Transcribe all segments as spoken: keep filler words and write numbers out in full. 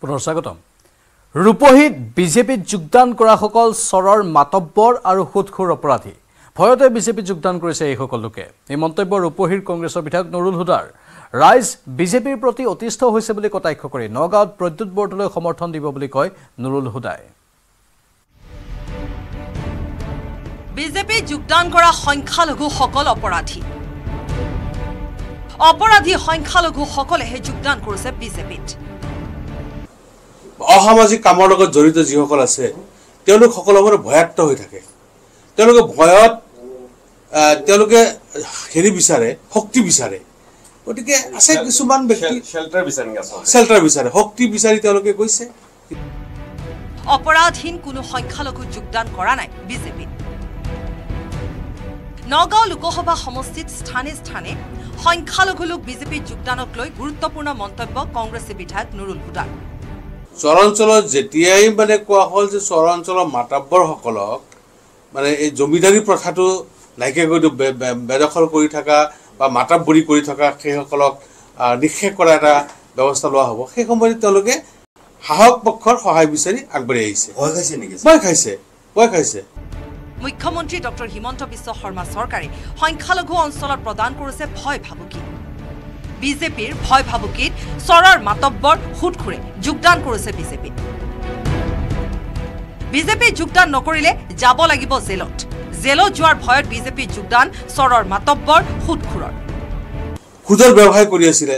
পুনৰ স্বাগতম ৰূপহীত বিজেপিত যোগদান কৰা সকল সৰৰ মাতব্বৰ আৰু খুদখুৰ অপৰাধী ভয়তে বিজেপি যোগদান কৰিছে এই সকল লোকে এই মন্তব্য ৰূপহীৰ কংগ্ৰেছৰ বিধায়ক নুৰুল হুদাৰ ৰাইজ বিজেপিৰ প্ৰতি অতিষ্ঠ হৈছে বুলি কটাক্ষ কৰি নগাঁৱত প্ৰদ্যুৎ বৰদলৈ সমৰ্থন দিব বুলি কয় নুৰুল হুদাই বিজেপি যোগদান কৰা সংখ্যালঘু সকল অপৰাধী অপৰাধী সংখ্যালঘু সকলেহে যোগদান কৰিছে বিজেপিত অসামাজিক কামৰ লগত জড়িত যি সকল আছে তেওঁলোক সকলৰ ভয়াক্ত হৈ থাকে তেওঁলোকে ভয়ত তেওঁলোকে হেৰি বিচাৰে শক্তি বিচাৰে ওটিকে আছে কিছুমান ব্যক্তি শেল্টাৰ বিচাৰি আছে শেল্টাৰ বিচাৰে শক্তি বিচাৰি তেওঁলোকে কৈছে অপৰাধীন কোনো সংখ্যালঘু যোগদান কৰা নাই বিজেপিত নগাঁও লোকসভা সমষ্টিত স্থানে স্থানে সংখ্যালঘু লোক বিজেপি যোগদানক লৈ গুৰুত্বপূৰ্ণ মন্তব্য কংগ্ৰেছী বিধায়ক নুৰুল হুদা চৰাঞ্চলৰ যেতিয়াই মানে কোৱা হল যে চৰাঞ্চলৰ মাতাব্বৰ সকলক মানে এই জমিদাৰী প্ৰথাটো লাইকে বেদখল কৰি থকা বা মাতাব্বৰী কৰি থকা সেই সকলক নিক্ষেপ কৰা এটা ব্যৱস্থা লোৱা হ'ব সেই সময়ত তেওঁলোকে শাসক পক্ষৰ সহায় বিচাৰি আগবাঢ়ি আহিছে ভয় খাইছে নেকি ভয় খাইছে ভয় খাইছে মুখ্যমন্ত্রী ডক্টর হিমন্ত বিশ্ব শর্মা সরকারে সংখ্যালঘু অঞ্চলত প্রদান করেছে ভয় ভাবুকি বিজেপির ভয় ভাবুকিত সরার মাতব্বর হুটখুরে যোগদান করেছে বিজেপি বিজেপি যোগদান নকরিলে যাব লাগিব জেলত জেলত যাওয়ার ভয়ত বিজেপি যোগদান সরার মাতব্বর হুটখুরর খুদর ব্যবসায় কৰি আছিলে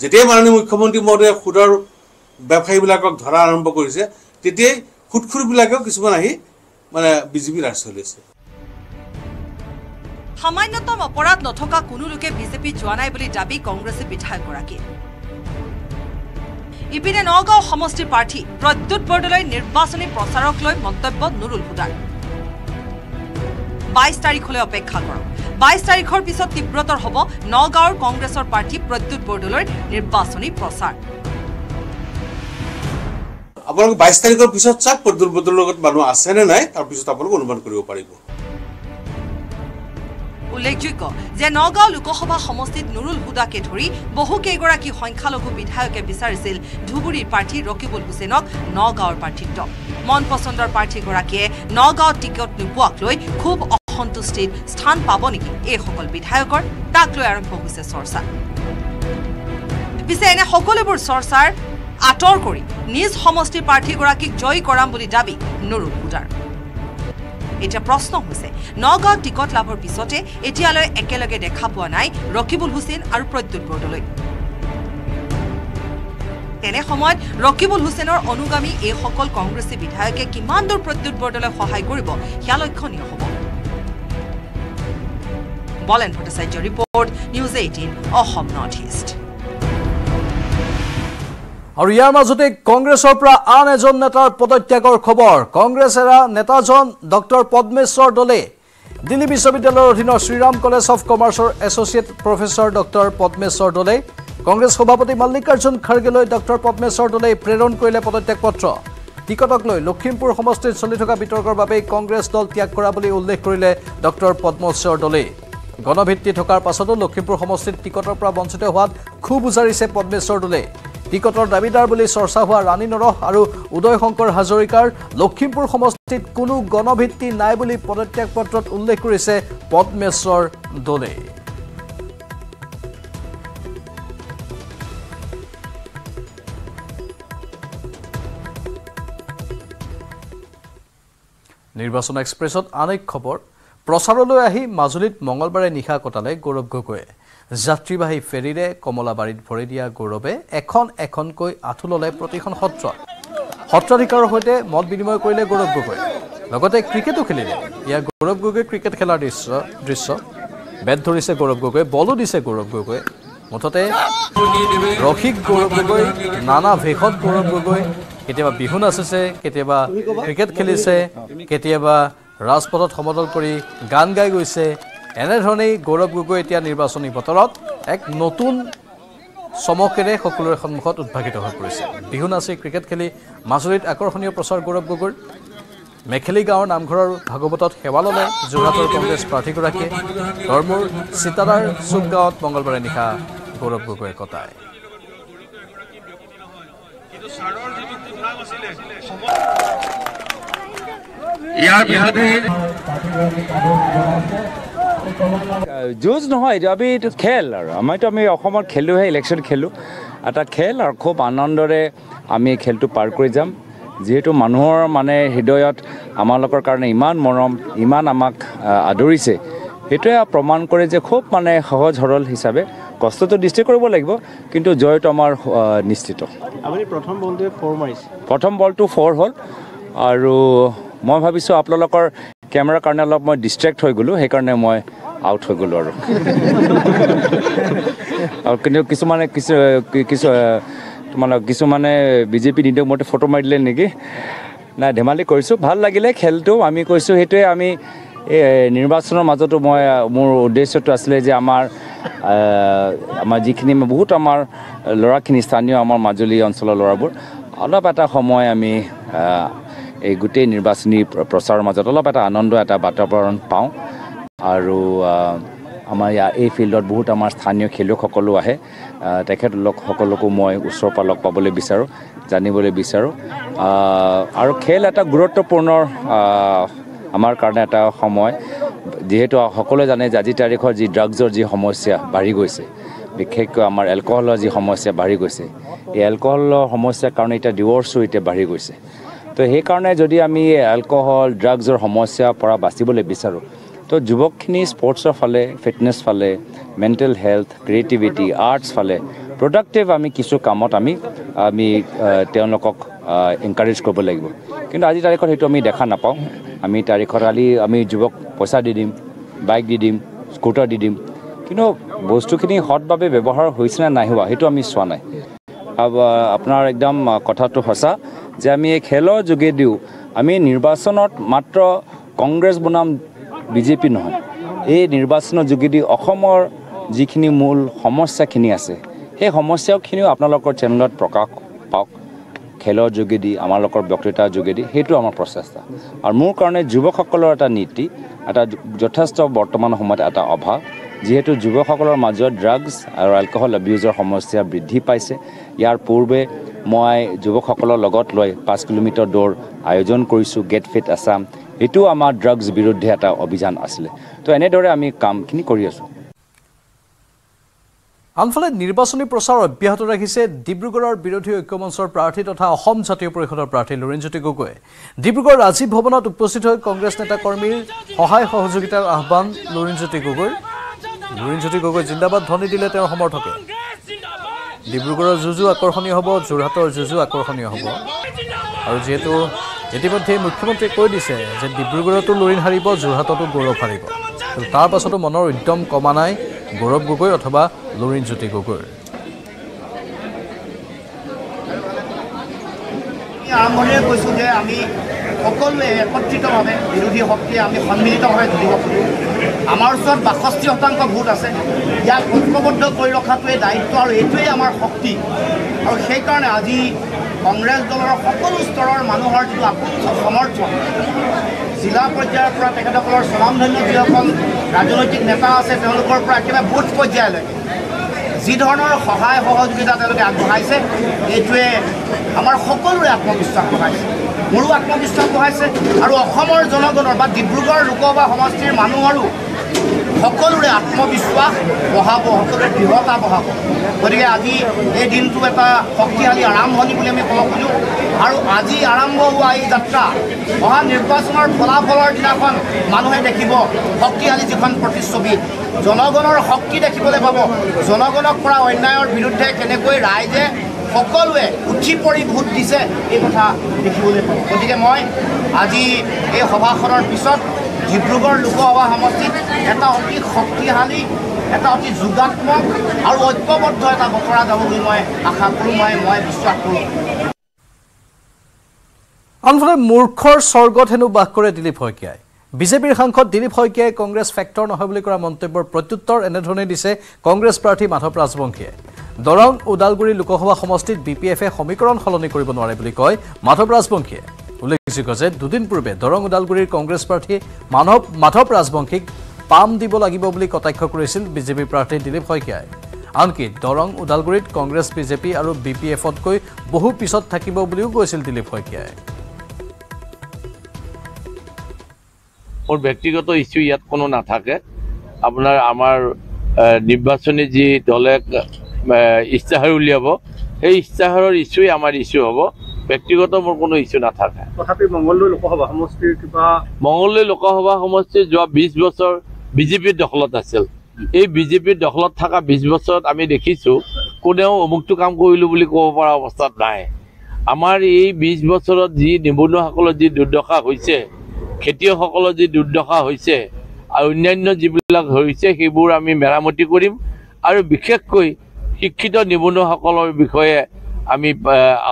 যেতিয়াই মাননীয় মুখ্যমন্ত্ৰী মহোদয়ে খুদৰ ব্যবসায়ীবিলাকক ধৰা আৰম্ভ কৰিছে তেতিয়াই খুটখুৰবিলাকেও কিছুমান আহি মানে বিজেপি ৰাজ চলিছে সামান্যতম অপৰাধ নথকা কোনো লোকে বিজেপি যোৱা নাই বুলি দাবী কংগ্ৰেছী বিধায়কগৰাকী ইপিনে নগাঁও সমষ্টিৰ প্ৰাৰ্থী প্ৰদ্যুৎ বৰদলৈ নিৰ্বাচনী প্ৰচাৰক লৈ মন্তব্য নুৰুল হুদাৰ বাইশ তাৰিখলৈ অপেক্ষা কৰক বাইশ তাৰিখৰ পিছত তীব্ৰতৰ হ'ব নগাঁৱৰ কংগ্ৰেছৰ প্ৰাৰ্থী প্ৰদ্যুৎ বৰদলৈৰ নিৰ্বাচনী প্ৰচাৰ আপোনাক বাইশ তাৰিখৰ পিছত চাক পদুল বদল লগত মানুহ আছে নে নাই তাৰ পিছত আপোনাক অনুমান কৰিব পাৰিব উল্লেখযোগ্য যে নগাঁও লোকসভা সমষ্টিত নুৰুল হুদাকে ধৰি বহু কেইগৰাকী সংখ্যালঘু বিধায়কে বিচাৰিছিল ধুবুৰীৰ প্ৰাৰ্থী ৰকিবুল হুছেইনক নগাঁৱৰ প্ৰাৰ্থিত্ব মন পচন্দৰ প্ৰাৰ্থীগৰাকীয়ে নগাঁও টিকট নোপোৱাক লৈ খুব অসন্তুষ্টিত স্থান পাব নেকি এইসকল বিধায়কৰ তাক লৈ আৰম্ভ হৈছে চৰ্চা পিছে এনে সকলোবোৰ চৰ্চাৰ আটৰ কৰি নিজ সমষ্টি প্ৰাৰ্থীগৰাকীক জয় কৰাম বুলি দাবী নুৰুল হুদাৰ এটা প্ৰশ্ন হৈছে নগাঁও টিকট লাভৰ পিছতে এতিয়ালৈ একেলগে দেখা পোৱা নাই ৰকিবুল হুছেইন আৰু প্ৰদ্যুৎ বৰদলৈ তেনে সময়ত ৰকিবুল হুছেইনৰ অনুগামী এই সকল কংগ্ৰেছী বিধায়কে কিমান দূৰ প্ৰদ্যুৎ বৰদলৈ সহায় কৰিব সেয়া লক্ষণীয় হ'ব বলেন Bhattacharya report News eighteen Assam north east আৰু ইয়াৰ মাজতে কংগ্ৰেছৰ পৰা আন এজন নেতাৰ পদত্যাগৰ খবৰ কংগ্ৰেছৰ নেতাজন ডক্টৰ পদ্মেশ্বৰ দলে দিল্লী বিশ্ববিদ্যালয়ৰ অধীনৰ শ্ৰীৰাম কলেজ অফ কমাৰ্চৰ associate professor doctor Padmeswar Dale Congress সভাপতি মল্লিকাৰ্জুন খৰ্গেলৈ ডক্টৰ পদ্মেশ্বৰ দলে প্ৰেৰণ কৰিলে পদত্যাগ পত্ৰ টিকটক লৈ লখিমপুৰ সমষ্টিত চলি থকা বিতৰ্কৰ বাবে কংগ্ৰেছ দল ত্যাগ কৰা বুলি উল্লেখ কৰিলে ডক্টৰ পদ্মেশ্বৰ দলে গণভিত্তি থকাৰ পাছতো লখিমপুৰ সমষ্টিত টিকটৰ পৰা বঞ্চিত হোৱাত খুব উজাৰিছে পদ্মেশ্বৰ দলে টিকটৰ দাবীদাৰ বুলি চৰ্চা হোৱা ৰাণী নৰহ আৰু উদয় শংকৰ হাজৰিকাৰ লখিমপুৰ সমষ্টিত কোনো গণভিত্তি নাই বুলি পদত্যাগ পত্ৰত উল্লেখ কৰিছে পদ্মেশ্বৰ দলে নিৰ্বাচন এক্সপ্ৰেছত আন এক খবৰ প্ৰচাৰলৈ আহি মাজুলীত মঙলবাৰে নিশা কটালে গৌৰৱ গগৈয়ে যাত্ৰীবাহী ফেৰীৰে কমলাবাৰীত ভৰি দিয়া গৌৰৱে এখন এখনকৈ আঁঠু ল'লে প্ৰতিখন সত্ৰত সত্ৰাধিকাৰৰ সৈতে মত বিনিময় কৰিলে গৌৰৱ গগৈ লগতে ক্ৰিকেটো খেলিলে ইয়াৰ গৌৰৱ গগৈ ক্ৰিকেট খেলাৰ দৃশ্য দৃশ্য বেট ধৰিছে গৌৰৱ গগৈ বলো দিছে গৌৰৱ গগৈ মুঠতে ৰসিক গৌৰৱ গগৈ নানা ভেষত গৌৰৱ গগৈ কেতিয়াবা বিহু নাচিছে কেতিয়াবা ক্ৰিকেট খেলিছে কেতিয়াবা ৰাজপথত সমদল কৰি গান গাই গৈছে এনেধৰণেই গৌৰৱ গগৈ এতিয়া নিৰ্বাচনী বতৰত এক নতুন চমকেৰে সকলোৰে সন্মুখত উদ্ভাসিত হৈ পৰিছে বিহু নাচি ক্ৰিকেট খেলি মাজুলীত আকৰ্ষণীয় প্ৰচাৰ গৌৰৱ গগৈৰ মেখেলি গাঁৱৰ নামঘৰৰ ভাগৱতত সেৱা ল'লে যোৰহাটৰ কংগ্ৰেছ প্ৰাৰ্থীগৰাকীয়ে ধৰ্মৰ চিতাৰাৰ চুক গাঁৱত মঙলবাৰে নিশা গৌৰৱ গগৈয়ে কটায় Juice no, I mean, Keller. I might have made a homer Kelu election Kelu at a Keller Cop Anandore. I make Kel to Parkrism, Zietu Manor, Mane, Hidoyot, Amalakar Karne, Iman Morom, Iman Amak Adorise. Hitoya Proman Courage, Hope Mane, Hoj Horol Hisabe, Costo District or Bolego, Kinto Joy Tomar Nistito. I mean, Proton Ball to four miles. Proton Ball to four hole are Mohabiso Aplolakar. Camera kernel of my distract hoy gulu, hekarne moi out hoy gulu aru. Aur kinyo kisumane kis kis tumhala kisumane BJP nido mote photo marile niki. Na dhemali koisu bhal lagile khelto. Ami koisu hetoye ami nirbachoner majoto moi mor uddeshyo to asle je amar amar jikhini me bahut amar lora khini sthaniyo amar majuli onchol lorabor alop eta somoy ami A good day near Basni, Prosar Mazatolapata, Anondo at a Batabaran Pound, Aru Amaya, A field or Butamas, Tanyo, Kilo, Hokoloahe, Taketlok, Hokoloko Moy, Usopa Lok, Pabole Bissaro, Zanibole Bissaro, Arkelata, Grotoponor, Amar Karnata, Homoy, the Heto Hokola, and Agitarico, the drugs or the Homosia, Barigose, the Keko Amar alcohol or the Homosia, Barigose, the alcohol or Homosia Carnata divorce with a Barigose. So, he কাৰণে যদি আমি alcohol, drugs or সমস্যা পৰা বাচিবলৈ বিচাৰো তো যুৱকখিনি স্পৰ্টছৰ ফালে fitness ফালে মেন্টেল হেলথ ক্ৰিয়েটিভিটি আৰ্টছ ফালে প্ৰডাক্টিভ আমি কিছু কামত আমি আমি তেওঁলোকক এনকাৰেজ কৰিব লাগিব কিন্তু আজি তাৰিখত হেতু আমি দেখা নাপাও আমি তাৰিখৰ আলি আমি যুৱক পইচা দি দিম বাইক দি দিম স্কুটাৰ দি দিম কিন্তু বস্তুখিনি হটভাৱে ব্যৱহাৰ হৈছে না নাই হোৱা হেতু আমি চোৱা নাই আৰু আপোনাৰ একদম কথাটো হসা যে আমি এই খেলৰ যোগে দিও আমি নিৰ্বাচনত মাত্ৰ কংগ্ৰেছ বনাম বিজেপি নহয় এই নিৰ্বাচনৰ যোগে দি অসমৰ যিখিনি মূল সমস্যাখিনি আছে সেই সমস্যাখিনি আপোনালোকৰ চেনেলত প্ৰকাশ পাওক খেলৰ যোগে দি আমাৰলোকৰ ব্যক্তিতা যোগে দি হেতু আমাৰ প্ৰচেষ্টা আৰু মোৰ কাৰণে যুৱকসকলৰ এটা নীতি এটা যথেষ্ট বৰ্তমান সময়ত এটা অভাৱ যেহেতু যুৱকসকলৰ মাজত ড্ৰাগছ আৰু এলকহল অ্যাবিউজৰ সমস্যা বৃদ্ধি পাইছে ইয়াৰ পূৰ্বে মই যুৱকসকলৰ লগত লৈ পাঁচ কিলোমিটাৰ দৌৰ আয়োজন কৰিছো গেট ফিট আসাম এটো আমাৰ ড্ৰাগছ বিৰুদ্ধে এটা অভিযান আছিলে তো এনে দৰে আমি কামখিনি কৰি আছো আনফালে নিৰ্বাচনী প্ৰচাৰ অব্যাহত ৰাখিছে ডিব্ৰুগড়ৰ বিৰোধী ঐক্যমঞ্চৰ প্ৰাৰ্থী তথা অসম জাতীয় পৰিষদৰ প্ৰাৰ্থী লৰেঞ্জতি গগৈ ডিব্ৰুগড় ৰাজীৱ ভৱনত উপস্থিত হৈ কংগ্ৰেছ নেতা কৰ্মীৰ সহায় সহযোগিতাৰ আহ্বান লৰেঞ্জতি গগৈ লৰেঞ্জতি গগৈ জিন্দাবাদ ধ্বনি দিলে তেওঁৰ সমৰ্থকে ডিব্ৰুগড়ৰ জুজু আকৰ্ষণীয় হ'ব জোৰহাটৰ জুজু আকৰ্ষণীয় হ'ব আৰু যেহেতু ইতিমধ্যে মুখ্যমন্ত্ৰীয়ে কৈ দিছে যে ডিব্ৰুগড়তো লৰিন হাৰিব জোৰহাটতো গৌৰৱ হাৰিব তাৰ পাছতো মনৰ উদ্যম কমা নাই গৌৰৱ গগৈ অথবা লৰেঞ্জতি গগৈ আমি কৈছো যে আমি সকলোৱে একত্ৰিতভাৱে বিৰোধী শক্তিয়ে আমি সন্মিলিতভাৱে ধৰিব পাৰো আমাৰ ওচৰত বাষষ্ঠি শতাংশ ভোট আছে ইয়াক ঐক্যবদ্ধ কৰি ৰখাটোৱে দায়িত্ব আৰু এটোৱে আমাৰ শক্তি আৰু সেই কাৰণে আজি কংগ্ৰেছ দলৰ সকলো স্তৰৰ মানুহৰ যি আপোচ সমৰ্থন জিলা পৰ্যায়ৰ পৰা তেখেতসকলৰ স্বনামধন্য যিসকল ৰাজনৈতিক নেতা আছে তেওঁলোকৰ পৰা একেবাৰে বুথ পৰ্যায়লৈকে যি ধৰণৰ সহায় সহযোগিতা তেওঁলোকে আগবঢ়াইছে এইটোৱে আমাৰ সকলোৰে আত্মবিশ্বাস বঢ়াইছে মোৰো আত্মবিশ্বাস বঢ়াইছে আৰু অসমৰ জনগণৰ বা ডিব্ৰুগড় লোকসভা সমষ্টিৰ মানুহৰো সকলোৰে আত্মবিশ্বাস বঢ়াব সকলোৰে দৃঢ়তা বঢ়াব গতিকে আজি এই দিনটো এটা শক্তিশালী আৰম্ভণি বুলি আমি ক'ব খোজোঁ আৰু আজি আৰম্ভ হোৱা এই যাত্ৰা অহা নিৰ্বাচনৰ ফলাফলৰ দিনাখন মানুহে দেখিব শক্তিশালী যিখন প্ৰতিচ্ছবি জনগণৰ শক্তি দেখিবলৈ পাব জনগণক কৰা অন্যায়ৰ বিৰুদ্ধে কেনেকৈ ৰাইজে সকলোৱে উঠি পৰি ভোট দিছে এই কথা দেখিবলৈ পাব গতিকে মই আজি এই সভাখনৰ পিছত ডিব্ৰুগড় লোকসভা সমষ্টিত এটা অতি শক্তিশালী এটা অতি যোগাত্মক আৰু ঐক্যবদ্ধ এটা বতৰা যাব বুলি মই আশা কৰোঁ মই মই বিশ্বাস কৰোঁ আনফালে মূৰ্খৰ স্বৰ্গত হেনো বাস কৰে দিলীপ শইকীয়াই বিজেপিৰ সাংসদ দিলীপ শইকীয়াই কংগ্ৰেছ ফেক্টৰ নহয় বুলি কৰা মন্তব্যৰ প্ৰত্যুত্তৰ এনেধৰণে দিছে কংগ্ৰেছ প্ৰাৰ্থী মাধৱ ৰাজবংশীয়ে দৰং উদালগুৰি লোকসভা সমষ্টিত বি পি এফে সমীকৰণ সলনি কৰিব নোৱাৰে বুলি কয় মাধৱ ৰাজবংশীয়ে উল্লেখযোগ্য যে দুদিন পূৰ্বে দৰং উদালগুৰিৰ কংগ্ৰেছ প্ৰাৰ্থী মাধৱ মাধৱ ৰাজবংশীক পাম দিব লাগিব বুলি কটাক্ষ কৰিছিল বিজেপি প্ৰাৰ্থী দিলীপ শইকীয়াই আনকি দৰং উদালগুৰিত কংগ্ৰেছ বিজেপি আৰু বিপিএফত কৈ বহু পিছত থাকিব বুলিও কৈছিল দিলীপ শইকীয়াই और ব্যক্তিগত ইস্যু ইয়াত কোনো না থাকে আপোনাৰ আমাৰ নিৰ্বাচনী যি দলে ইস্তাহাৰ উলিয়াব এই ইস্তাহাৰৰ ইস্যু আমাৰ ইস্যু হ'ব ব্যক্তিগত মোৰ কোনো ইস্যু না থাকে তথাপি মংগললৈ লোকসভা সমষ্টিৰ কিবা মংগললৈ লোকসভা সমষ্টি যোৱা বিশ বছৰ বিজেপিৰ দখলত আছিল এই বিজেপিৰ দখলত থকা বিশ বছৰত আমি দেখিছো কোনেও অমুকটো কাম কৰিলো বুলি ক'ব পৰা অৱস্থাত নাই আমাৰ এই বিশ বছৰত যি নিবনুৱাসকলৰ যি দুৰ্দশা হৈছে খেতিয়কসকলৰ যি দুৰ্দশা হৈছে আৰু অন্যান্য যিবিলাক হৈছে সেইবোৰ আমি মেৰামতি কৰিম আৰু বিশেষকৈ শিক্ষিত নিবনুৱাসকলৰ বিষয়ে আমি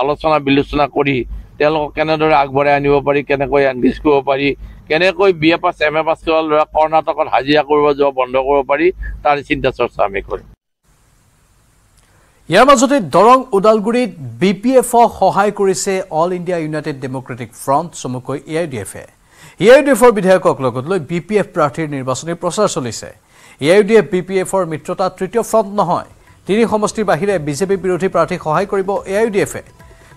আলোচনা বিলোচনা কৰি তেওঁলোকক কেনেদৰে আগবঢ়াই আনিব পাৰি কেনেকৈ এনগেজ কৰিব পাৰি কেনেকৈ বিএ পাস এমএ পাস কৰা লৰা কৰ্ণাটকত হাজিৰা কৰিব যোৱা বন্ধ কৰিব পাৰি তাৰ চিন্তা চৰ্চা আমি কৰিম ইয়াৰ মাজতে দৰং উদালগুৰিত বিপিএফ সহায় কৰিছে All India United Democratic Front চমুকৈ এআইডিএফ এআইডিএফৰ বিধায়কক লগত লৈ বিপিএফ প্ৰাৰ্থীৰ নিৰ্বাচনী প্ৰচাৰ চলিছে এআইডিএফ বিপিএফৰ মিত্ৰতা তৃতীয় ফ্ৰন্ট নহয় তিনি সমষ্টিৰ বাহিৰে বিজেপি বিৰোধী প্ৰাৰ্থী সহায় কৰিব এআইডিএফ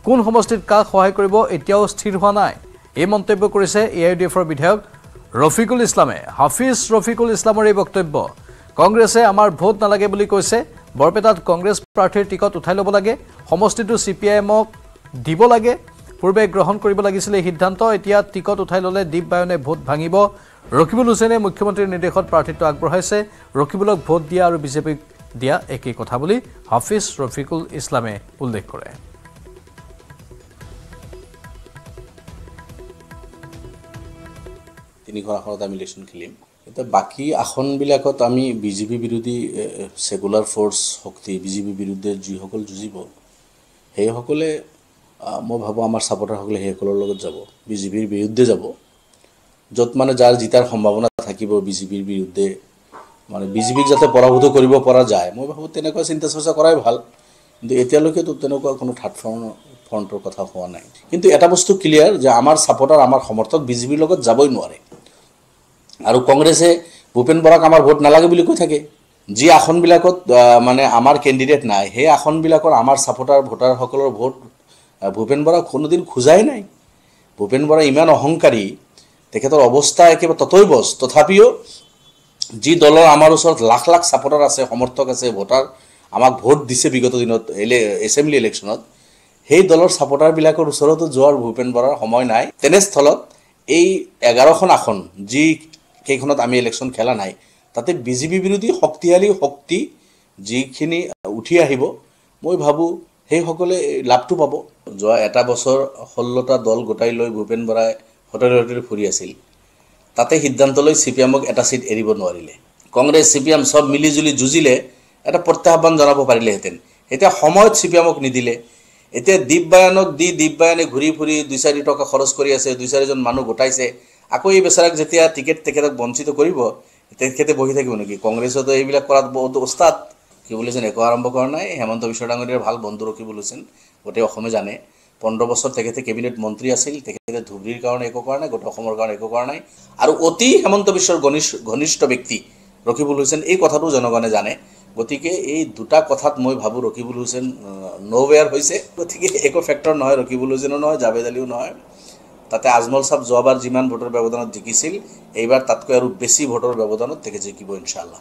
কোন সমষ্টিত কা সহায় কৰিব এতিয়াও স্থিৰ হোৱা নাই এই মন্তব্য কৰিছে এআইডিএফৰ বিধায়ক ৰফিকুল ইসলামে হাফিজ ৰফিকুল ইসলামৰ এই বক্তব্য কংগ্ৰেছে আমাৰ ভোট নালাগে বুলি কৈছে বৰপেটাত কংগ্ৰেছ প্ৰাৰ্থীৰ টিকট উঠাই ল'ব লাগে সমষ্টিটো সিপিএমক দিব লাগে পূৰ্বে গ্ৰহণ কৰিব লাগিছিল এই সিদ্ধান্ত এতিয়া টিকট উঠাই ল'লে দীপ বায়নে ভোট ভাঙিব ৰকিবুল হুছেইনে মুখ্যমন্ত্ৰীৰ নিৰ্দেশত প্ৰাৰ্থীটো আগবঢ়াইছে ৰকিবুলক ভোট দিয়া আৰু বিজেপিক দিয়া একই কথা বুলি হাফিজ ৰফিকুল ইসলামে উল্লেখ কৰে তিনি ঘৰ আখৰত আমি ইলেকশ্যন খেলিম এটা বাকি আসন বিলাকত আমি বিজেপি বিৰোধী সেকুলাৰ ফোৰ্স শক্তি বিজেপি বিৰুদ্ধে যিসকল যুঁজিব সেই সকলে মই ভাবো আমাৰ সাপোৰ্টাৰ সকলে সেইসকলৰ লগত যাব বিজেপিৰ বিৰুদ্ধে যাব যত মানে যাৰ জিতাৰ সম্ভাৱনা থাকিব বিজেপিৰ বিৰুদ্ধে মানে বিজেপিক যাতে পৰাভূত কৰিব পৰা যায় মই ভাবো তেনেকুৱা চিন্তা চৰ্চা কৰাই ভাল কিন্তু এতিয়ালৈকে তো তেনেকুৱা কোনো থাৰ্ড ফ্ৰণ্টৰ কথা হোৱা নাই কিন্তু এটা বস্তু ক্লিয়াৰ যে আমাৰ সাপোৰ্টাৰ আমাৰ সমৰ্থক বিজেপিৰ লগত যাবই নোৱাৰে আৰু কংগ্ৰেছে ভূপেন বৰাক আমাৰ ভোট নালাগে বুলি কৈ থাকে যি আসন বিলাকত মানে আমাৰ ক্যান্ডিডেট নাই হে আসন বিলাকৰ আমাৰ সাপোৰ্টাৰ ভোটাৰ সকলৰ ভোট ভূপেন বৰা কোনোদিন খুজাই নাই ভূপেন বৰা ইমান অহংকাৰী তেখেতৰ অৱস্থা একেবাৰে ততই বস তথাপিও যি দলৰ আমাৰ ওচৰত লাখ লাখ সাপোৰ্টাৰ আছে সমৰ্থক আছে ভোটাৰ আমাক ভোট দিছে বিগত দিনত এসেম্বলি ইলেকশ্যনত সেই দলৰ সাপোৰ্টাৰ বিলাকৰ ওচৰতো যোৱাৰ ভূপেন বৰাৰ সময় নাই তেনেস্থলত এই এঘাৰখন আসন যি কেইখনত আমি ইলেকশ্যন খেলা নাই তাতে বিজেপি বিৰোধী শক্তিশালী শক্তি যিখিনি উঠি আহিব মই ভাবো সেই সকলে লাভটো পাব যোৱা এটা বছৰ ষোল্লটা দল গোটাই লৈ ভূপেন বৰাই হোটেল হোটেল ফুৰি আছিল তাতে সিদ্ধান্ত লৈ সিপিএমক এটা সিট এৰিব নোৱাৰিলে কংগ্ৰেছ সিপিএম সব মিলি জুলি যুঁজিলে এটা প্ৰত্যাহ্বান জনাব পাৰিলেহেঁতেন এতিয়া সময়ত সিপিএমক নিদিলে এতিয়া দীপ বায়নক দি দীপ বায়নে ঘূৰি ফুৰি দুই চাৰি টকা খৰচ কৰি আছে দুই চাৰিজন মানুহ গোটাইছে আকৌ এই বেচাৰাক যেতিয়া টিকেট তেখেতক বঞ্চিত কৰিব তেখেতে বহি থাকিব নেকি কংগ্ৰেছতো এইবিলাক কৰাত বহুত উস্তাদ কি বলেছেন একো আৰম্ভ কৰা নাই হেমন্ত বিশ্ব ডাঙৰীয়াৰ ভাল বন্ধু ৰকি বলেছেন গোটেই অসমে জানে পোন্ধৰ বছৰ তেখেতে কেবিনেট মন্ত্ৰী আছিল তেখেতে ধুবৰীৰ কাৰণে একো কৰা নাই গোটেই অসমৰ কাৰণে একো কৰা নাই আৰু অতি হেমন্ত বিশ্বৰ ঘনিষ্ঠ ব্যক্তি ৰকিবুল হুছেইন এই কথাটো জনগণে জানে গতিকে এই দুটা কথাত মই ভাবো ৰকিবুল হুছেইন নোৱেয়াৰ হৈছে গতিকে একো ফেক্টৰ নহয় ৰকিবুল হুছেইনো নহয় জাবেদ আলিও নহয় তাতে আজমল সাহেব যোৱাবাৰ যিমান ভোটৰ ব্যৱধানত জিকিছিল এইবাৰ তাতকৈ আৰু বেছি ভোটৰ ব্যৱধানত তেখে জিকিব ইনশাআল্লাহ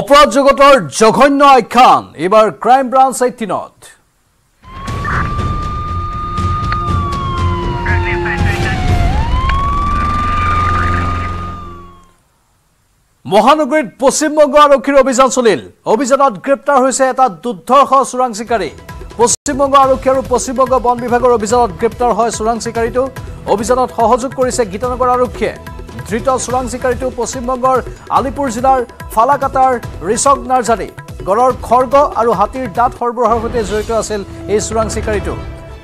অপৰাধ জগতৰ জঘন্য আখ্যান এবাৰ ক্ৰাইম ব্ৰাঞ্চ আইটিনত মহানগৰীত পশ্চিমবংগ আৰক্ষীৰ অভিযান চলিল অভিযানত গ্ৰেপ্তাৰ হৈছে এটা দুৰ্ধৰ্ষ চোৰাং চিকাৰী পশ্চিমবংগ আৰক্ষী আৰু পশ্চিমবংগ বন বিভাগৰ অভিযানত গ্ৰেপ্তাৰ হয় চোৰাং চিকাৰীটো অভিযানত সহযোগ কৰিছে গীতানগৰ আৰক্ষীয়ে ধৃত চোৰাং চিকাৰীটো পশ্চিমবংগৰ আলিপুৰ জিলাৰ ফালাকাটাৰ ৰিচক নাৰ্জাৰী গড়ৰ খৰ্গ আৰু হাতীৰ দাঁত সৰবৰাহৰ সৈতে জড়িত আছিল এই চোৰাং চিকাৰীটো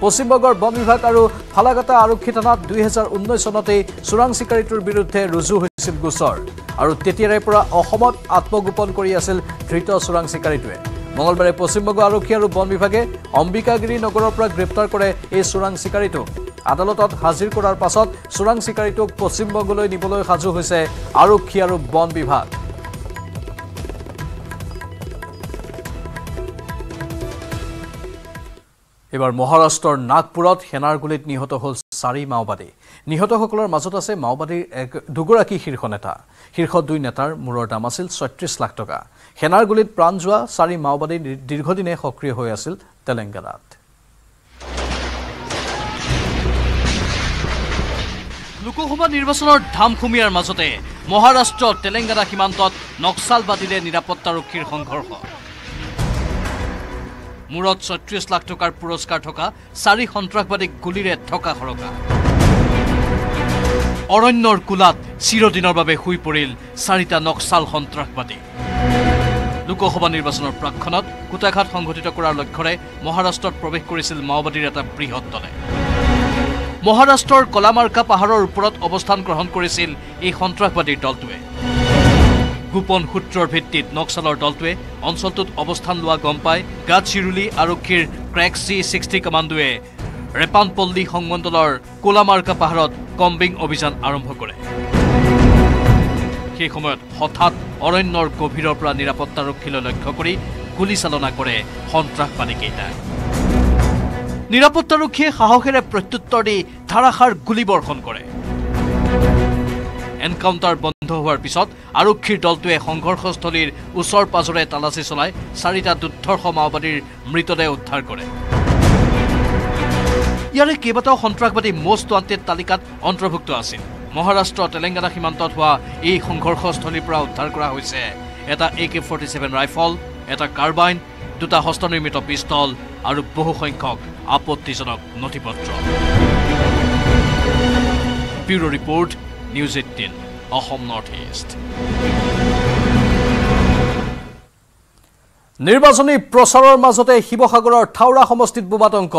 পশ্চিমবংগৰ বন বিভাগ আৰু ফালাকাটা আৰক্ষী থানাত দুই হাজাৰ ঊনৈছ চনতে চোৰাং চিকাৰীটোৰ বিৰুদ্ধে ৰুজু হৈছিল গোচৰ আৰু তেতিয়াৰে পৰা অসমত আত্মগোপন কৰি আছিল ধৃত চোৰাং চিকাৰীটোৱে মঙলবাৰে পশ্চিমবংগ আৰক্ষী আৰু বন বিভাগে অম্বিকাগিৰি নগৰৰ পৰা গ্ৰেপ্তাৰ কৰে এই চোৰাং চিকাৰীটো আদালতত হাজিৰ কৰাৰ পাছত চোৰাং চিকাৰীটোক পশ্চিমবংগলৈ নিবলৈ সাজু হৈছে আৰক্ষী আৰু বন বিভাগ। এবাৰ মহাৰাষ্ট্ৰৰ নাগপুৰত সেনাৰ গুলিত নিহত হল চাৰি মাওবাদী। নিহতসকলৰ মাজত আছে মাওবাদীৰ এক দুগৰাকী শীৰ্ষ নেতা। শীৰ্ষ দুই নেতাৰ মূৰৰ দাম আছিল ছয়ত্ৰিশ লাখ টকা। সেনাৰ গুলিত প্ৰাণ যোৱা চাৰি মাওবাদী দীৰ্ঘদিনে সক্ৰিয় হৈ আছিল তেলেংগানাত। লোকসভা নিৰ্বাচনৰ ধামখুমীয়াৰ মাজতে মহাৰাষ্ট্ৰ তেলেংগানা সীমান্তত নক্সালবাদীৰে নিৰাপত্তাৰক্ষীৰ সংঘৰ্ষ। মূৰত ছয়ত্ৰিশ লাখ টকাৰ পুৰস্কাৰ থকা চাৰি সন্ত্ৰাসবাদীক গুলিৰে ঠকা খৰকা। অৰণ্যৰ কোলাত চিৰদিনৰ বাবে শুই পৰিল চাৰিটা নক্সাল সন্ত্ৰাসবাদী। লোকসভা নিৰ্বাচনৰ প্ৰাকক্ষণত কুটাঘাত সংঘটিত কৰাৰ লক্ষ্যৰে মহাৰাষ্ট্ৰত প্ৰৱেশ কৰিছিল মাওবাদীৰ এটা বৃহৎ দলে। মহাৰাষ্ট্ৰৰ কলামাৰ্কা পাহাৰৰ ওপৰত অৱস্থান গ্ৰহণ কৰিছিল এই সন্ত্ৰাসবাদীৰ দলটোৱে। গোপন সূত্ৰৰ ভিত্তিত নক্সালৰ দলটোৱে অঞ্চলটোত অৱস্থান লোৱা গম পায় গাডচিৰুলি আৰক্ষীৰ ক্ৰেক চি ছিক্সটি কমাণ্ডোৱে ৰেপানপল্লী সংমণ্ডলৰ কোলামাৰ্কা পাহাৰত কম্বিং অভিযান আৰম্ভ কৰে। সেই সময়ত হঠাৎ অৰণ্যৰ গভীৰৰ পৰা নিৰাপত্তাৰক্ষীলৈ লক্ষ্য কৰি গুলী চালনা কৰে সন্ত্ৰাসবাদীকেইটা। নিৰাপত্তাৰক্ষীয়ে সাহসেৰে প্ৰত্যুত্তৰ দি ধাৰাসাৰ গুলীবৰ্ষণ কৰে। এনকাউণ্টাৰ বন্ধ হোৱাৰ পিছত আৰক্ষীৰ দলটোৱে সংঘৰ্ষস্থলীৰ ওচৰ পাজৰে তালাচী চলাই চাৰিটা দুৰ্ধৰ্ষ মাওবাদীৰ মৃতদেহ উদ্ধাৰ কৰে। ইয়াৰে কেইবাটাও সন্ত্ৰাসবাদী মষ্ট ৱান্টেড তালিকাত অন্তৰ্ভুক্ত আছিল। মহাৰাষ্ট্ৰ তেলেংগানা সীমান্তত হোৱা এই সংঘৰ্ষস্থলীৰ পৰা উদ্ধাৰ কৰা হৈছে এটা A K forty seven rifle, এটা কাৰ্বাইন, দুটা হস্তনিৰ্মিত পিষ্টল আৰু বহু সংখ্যক আপত্তিজনক নথি পত্ৰ। Bureau report News eighteen Assam north east. নিৰ্বাচনী প্ৰচাৰৰ মাজতে শিৱসাগৰৰ থাউৰা সমষ্টিত বোমাতংক।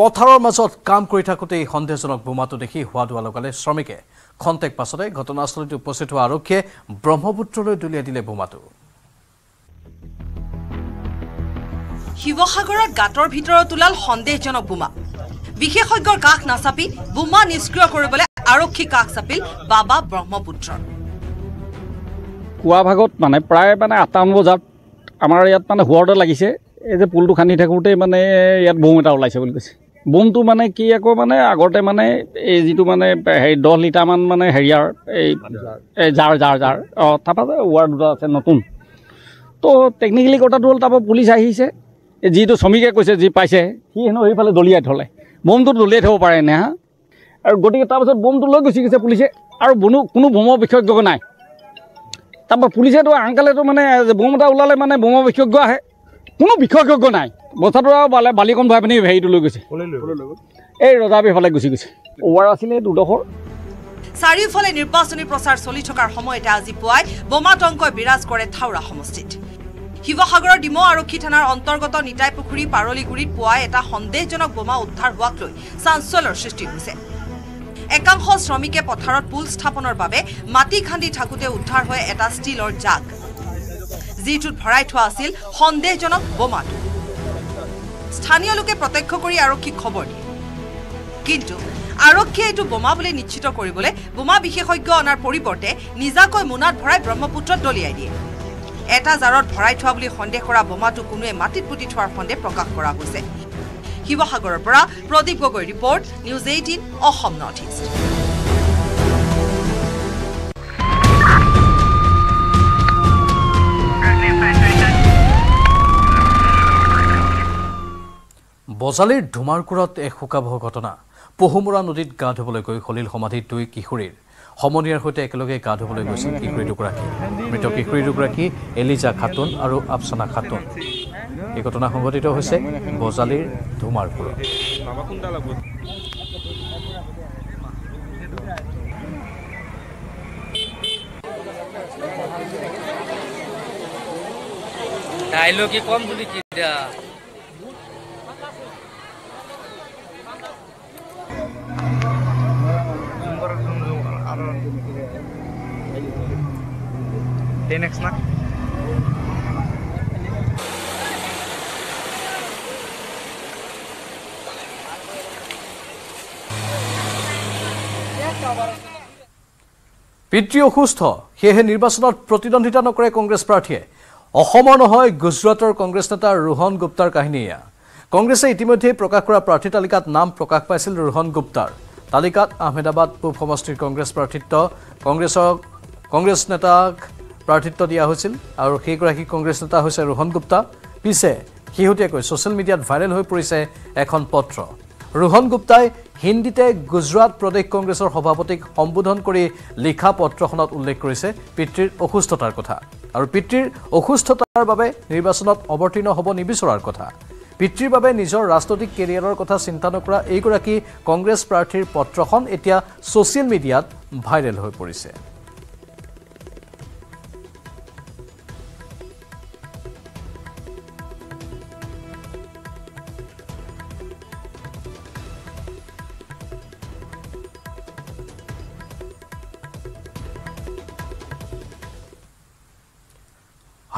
পথাৰৰ মাজত কাম কৰি থাকোঁতেই সন্দেহজনক বোমাটো দেখি হোৱাদোৱা লগালে শ্ৰমিকে। খন্তেক পাছতে ঘটনাস্থলীত উপস্থিত হোৱা আৰক্ষীয়ে ব্ৰহ্মপুত্ৰলৈ দলিয়াই দিলে বোমাটো। শিৱসাগৰত গাঁতৰ ভিতৰত ওলাল সন্দেহজনক বোমা। বিশেষজ্ঞৰ কাষ নাচাপি বোমা নিষ্ক্ৰিয় কৰিবলৈ আৰক্ষী কাষ চাপিল বাবা ব্ৰহ্মপুত্ৰৰ। কুৱা ভাগত মানে প্ৰায় মানে আঠটামান বজাত আমাৰ ইয়াত মানে হোৱাটো লাগিছে। এই যে পুলটো খান্দি থাকোঁতে মানে ইয়াত বোম এটা ওলাইছে বুলি কৈছে। বোমটো মানে কি আকৌ মানে আগতে মানে এই যিটো মানে হেৰি দহ লিটাৰমান মানে হেৰিয়াৰ এই জাৰ জাৰ জাৰ অঁ তাৰপৰা ৱাৰ দুটা আছে নতুন। তো টেকনিকেলি কথাটো হ'ল তাৰপৰা পুলিচ আহিছে, যিটো শ্ৰমিকে কৈছে যি পাইছে সি হেনো সেইফালে দলিয়াই থ'লে। বোমটো দলিয়াই থ'ব পাৰে নে হা। আৰু গতিকে তাৰপাছত বোমটো লৈ গুচি গৈছে পুলিচে আৰু বনো কোনো বোমৰ বিশেষজ্ঞ নাই। তাৰপৰা পুলিচেতো আংকালেতো মানে বোম এটা ওলালে মানে বোমৰ বিশেষজ্ঞ আহে, কোনো বিশেষজ্ঞ নাই। বস্তাটো আৰু বালিকণ ভাই পিনি হেৰিটো লৈ গৈছে, এই ৰজাবীৰ ফালে গুচি গৈছে। ৱাৰ আছিলে দুডোখৰ। চাৰিওফালে নিৰ্বাচনী প্ৰচাৰ চলি থকাৰ সময়তে আজি পুৱাই বোমাতংকই বিৰাজ কৰে থাউৰা সমষ্টিত। শিৱসাগৰৰ ডিমৌ আৰক্ষী থানাৰ অন্তৰ্গত নিতাইপুখুৰী পাৰলীগুৰিত পুৱাই এটা সন্দেহজনক বোমা উদ্ধাৰ হোৱাক লৈ চাঞ্চল্যৰ সৃষ্টি হৈছে। একাংশ শ্ৰমিকে পথাৰত পুল স্থাপনৰ বাবে মাটি খান্দি থাকোঁতে উদ্ধাৰ হয় এটা ষ্টীলৰ জাগ, যিটোত ভৰাই থোৱা আছিল সন্দেহজনক বোমাটো। স্থানীয় লোকে প্ৰত্যক্ষ কৰি আৰক্ষীক খবৰ দিয়ে, কিন্তু আৰক্ষীয়ে এইটো বোমা বুলি নিশ্চিত কৰিবলৈ বোমা বিশেষজ্ঞ অনাৰ পৰিৱৰ্তে নিজাকৈ মোনাত ভৰাই ব্ৰহ্মপুত্ৰত দলিয়াই দিয়ে। এটা জাৰত ভৰাই থোৱা বুলি সন্দেহ কৰা বোমাটো কোনোৱে মাটিত পুতি থোৱাৰ সন্দেহ প্ৰকাশ কৰা হৈছে। শিৱসাগৰৰ পৰা Pradip Gogoi report News eighteen Assam north east. বজালীৰ ধুমাৰকুৰত এক শোকাবহ ঘটনা। পহুমৰা নদীত গা ধুবলৈ গৈ সলিল সমাধিত দুই কিশোৰীৰ সমনীয়াৰ সৈতে একেলগে গা ধুবলৈ গৈছিল কিশোৰী দুগৰাকী। মৃত কিশোৰী দুগৰাকী এলিজা খাতুন আৰু আফচানা খাতুন। এই ঘটনা সংঘটিত হৈছে বজালীৰ ধুমাৰপুৰত। টেনেক্স না পিতৃ অসুস্থ সেয়েহে নিৰ্বাচনত প্ৰতিদ্বন্দ্বিতা নকৰে কংগ্ৰেছ প্ৰাৰ্থীয়ে অসমৰ নহয় গুজৰাটৰ কংগ্ৰেছ নেতা ৰোহন গুপ্তাৰ কাহিনীয়া কংগ্ৰেছে ইতিমধ্যে প্ৰকাশ কৰা প্ৰাৰ্থী তালিকাত নাম প্ৰকাশ পাইছিল ৰোহন গুপ্তাৰ তালিকাত আহমেদাবাদ পূব সমষ্টিৰ কংগ্ৰেছ প্ৰাৰ্থীত্ব কংগ্ৰেছক কংগ্ৰেছ নেতাক প্ৰাৰ্থীত্ব দিয়া হৈছিল আৰু সেইগৰাকী কংগ্ৰেছ নেতা হৈছে ৰোহন গুপ্তা পিছে কিহতিয়াকৈ সোশ্যাল মিডিয়াত ভাইৰেল হৈ পৰিছে এখন পত্ৰ ৰোহন গুপ্তাই হিন্দীতে গুজৰাট প্ৰদেশ কংগ্ৰেছৰ সভাপতিক সম্বোধন কৰি লিখা পত্ৰখনত উল্লেখ কৰিছে পিতৃৰ অসুস্থতাৰ কথা আৰু পিতৃৰ অসুস্থতাৰ বাবে নিৰ্বাচনত অৱতীৰ্ণ হ'ব নিবিচৰাৰ কথা পিতৃৰ বাবে নিজৰ ৰাজনৈতিক কেৰিয়াৰৰ কথা চিন্তা নকৰা এইগৰাকী কংগ্ৰেছ প্ৰাৰ্থীৰ পত্ৰখন এতিয়া সোশ্যাল মিডিয়াত ভাইৰেল হৈ পৰিছে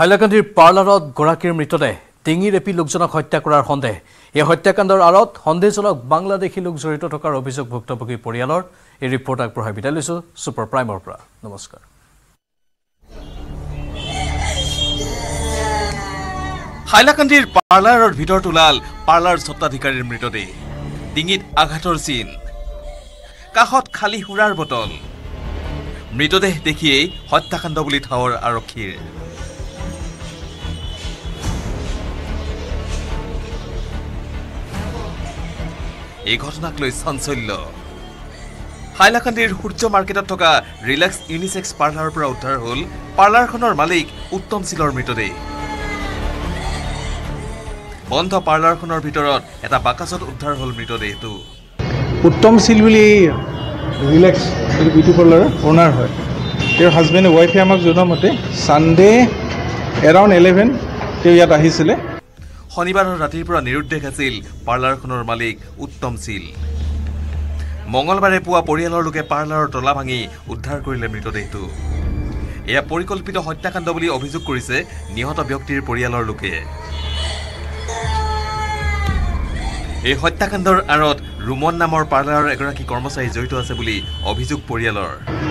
হাইলাকান্দিৰ পাৰ্লাৰত গৰাকীৰ মৃতদেহ টিঙি ৰেপি লোকজনক হত্যা কৰাৰ সন্দেহ এই হত্যাকাণ্ডৰ আঁৰত সন্দেহজনক বাংলাদেশী লোক জড়িত থকাৰ অভিযোগ ভুক্তভোগী পৰিয়ালৰ এই ৰিপৰ্ট আগবঢ়াই বিদায় লৈছো সুপাৰ প্ৰাইমৰ পৰা নমস্কাৰ হাইলাকান্দিৰ পাৰ্লাৰৰ ভিতৰত ওলাল পাৰ্লাৰ সত্তাধিকাৰীৰ মৃতদেহ টিঙিত আঘাতৰ চিন কাহত খালি হুৰাৰ বটল মৃতদেহ দেখিয়েই হত্যাকাণ্ড বুলি ঠাৱৰ আৰক্ষীৰ এই ঘটনাক লৈ চাঞ্চল্য হাইলাকান্দিৰ সূৰ্য মাৰ্কেটত থকা ৰিলেক্স ইউনিসেক্স পাৰ্লাৰৰ পৰা উদ্ধাৰ হ'ল পাৰ্লাৰখনৰ মালিক উত্তম সিলৰ মৃতদেহ বন্ধ পাৰ্লাৰখনৰ ভিতৰত এটা বাকাছত উদ্ধাৰ হ'ল মৃতদেহটো উত্তম সিল বুলি ৰিলেক্স বিউটি পাৰ্লাৰৰ ওনাৰ হয় তেওঁৰ হাজবেণ্ড ওয়াইফে আমাক জনোৱা মতে সানডে এৰাউণ্ড এলেভেন তেওঁ ইয়াত আহিছিলে শনিবাৰ ৰাতিৰ পৰা নিৰুদ্দেশ আছিল পাৰ্লাৰখনৰ মালিক উত্তম সিল মঙ্গলবাৰে পুৱা পৰিয়ালৰ লোকে পাৰ্লাৰৰ তলা ভাঙি উদ্ধাৰ কৰিলে মৃতদেহটো এয়া পৰিকল্পিত হত্যাকাণ্ড বুলি অভিযোগ কৰিছে নিহত ব্যক্তিৰ পৰিয়ালৰ লোকে এই হত্যাকাণ্ডৰ আঁৰত ৰুমন নামৰ পাৰ্লাৰৰ এগৰাকী কৰ্মচাৰী জড়িত আছে বুলি অভিযোগ পৰিয়ালৰ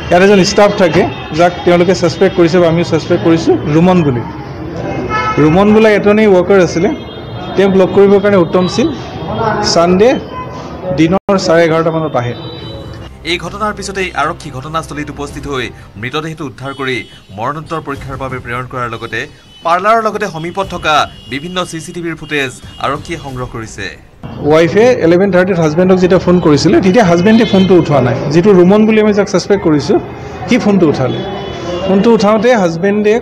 ইয়াৰ এজন ষ্টাফ থাকে যাক তেওঁলোকে সাসপেক্ট কৰিছে বা আমিও সাসপেক্ট কৰিছো ৰুমন বুলি ৰুমন বোলা এটনি ৱৰ্কাৰ আছিলে তেওঁ ব্লক কৰিবৰ কাৰণে উত্তম সিল সানডে দিনৰ চাৰে এঘাৰটা মানত আহে এই ঘটনাৰ পিছতেই আৰক্ষী ঘটনাস্থলীত উপস্থিত হৈ মৃতদেহটো উদ্ধাৰ কৰি মৰণোত্তৰ পৰীক্ষাৰ বাবে প্ৰেৰণ কৰাৰ লগতে পাৰ্লাৰৰ লগতে সমীপত থকা বিভিন্ন চিচিটিভিৰ ফুটেজ আৰক্ষীয়ে সংগ্ৰহ কৰিছে ওয়াইফে এঘাৰ ত্ৰিশত হাজবেণ্ডক যেতিয়া ফোন কৰিছিল তেতিয়া হাজবেণ্ডে ফোনটো উঠোৱা নাই যেটো ৰুমন বুলি আমি যাক সাসপেক্ট কৰিছো কি ফোনটো উঠালে ফোনটো উঠাওতে হাজবেণ্ডে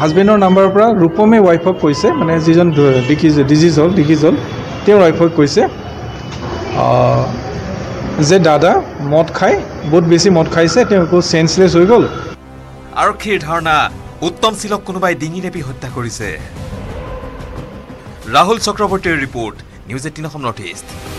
হাজবেণ্ডৰ নাম্বাৰৰ পৰা ৰূপমে ওয়াইফক কৈছে মানে যিজন ডিজিজ হ'ল ডিজিজ হ'ল তেওঁ ওয়াইফক কৈছে যে দাদা মদ খায় বহুত বেছি মদ খাইছে তেওঁ চেঞ্চলেছ হৈ গ'ল আৰক্ষীৰ ধাৰণা উত্তম সিলক কোনোবাই ডিঙি ৰেপি হত্যা কৰিছে ৰাহুল চক্ৰৱৰ্তীৰ report News eighteen Assam north east